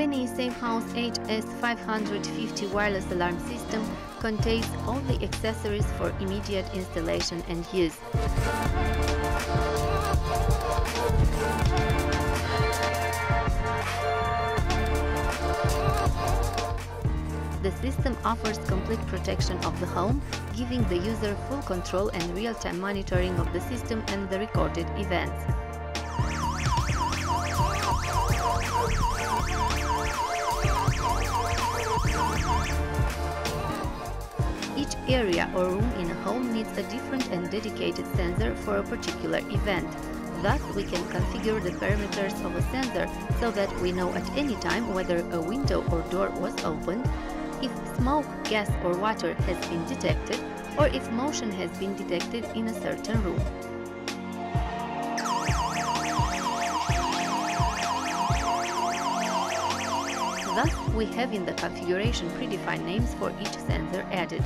Penny SafeHouse HS550 wireless alarm system contains all the accessories for immediate installation and use. The system offers complete protection of the home, giving the user full control and real-time monitoring of the system and the recorded events. Each area or room in a home needs a different and dedicated sensor for a particular event. Thus, we can configure the parameters of a sensor so that we know at any time whether a window or door was opened, if smoke, gas or water has been detected, or if motion has been detected in a certain room. Thus, we have in the configuration predefined names for each sensor added: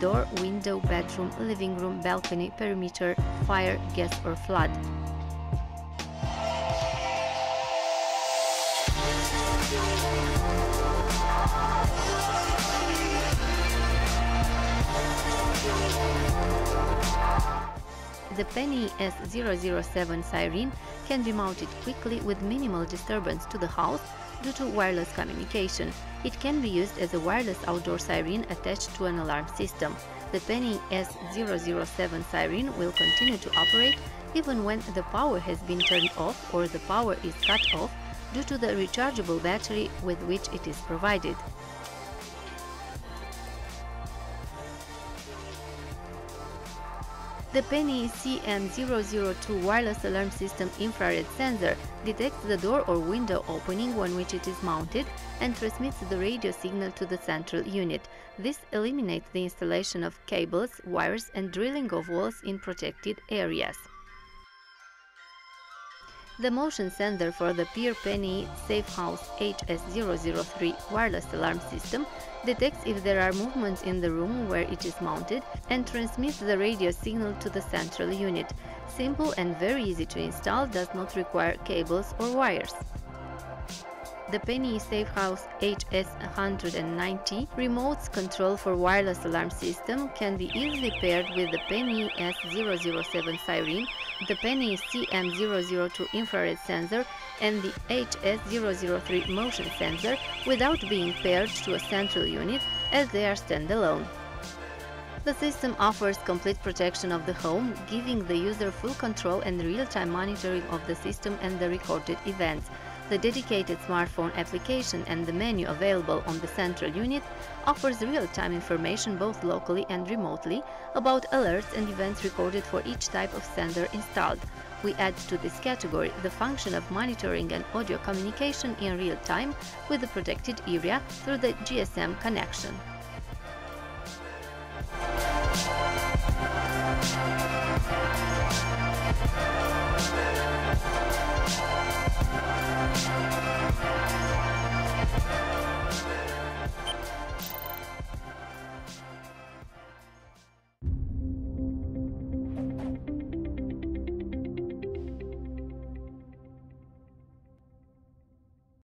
door, window, bedroom, living room, balcony, perimeter, fire, gas or flood. The Penny S007 siren can be mounted quickly with minimal disturbance to the house due to wireless communication. It can be used as a wireless outdoor siren attached to an alarm system. The Penny S007 siren will continue to operate even when the power has been turned off or the power is cut off due to the rechargeable battery with which it is provided. The Penny CM002 wireless alarm system infrared sensor detects the door or window opening on which it is mounted and transmits the radio signal to the central unit. This eliminates the installation of cables, wires and drilling of walls in protected areas. The motion sensor for the Penny SafeHouse HS003 wireless alarm system detects if there are movements in the room where it is mounted and transmits the radio signal to the central unit. Simple and very easy to install, does not require cables or wires. The Penny SafeHouse HS190 remote control for wireless alarm system can be easily paired with the Penny S007 siren, the Penny CM002 infrared sensor and the HS003 motion sensor without being paired to a central unit, as they are standalone. The system offers complete protection of the home, giving the user full control and real-time monitoring of the system and the recorded events. The dedicated smartphone application and the menu available on the central unit offers real-time information both locally and remotely about alerts and events recorded for each type of sensor installed. We add to this category the function of monitoring and audio communication in real time with the protected area through the GSM connection.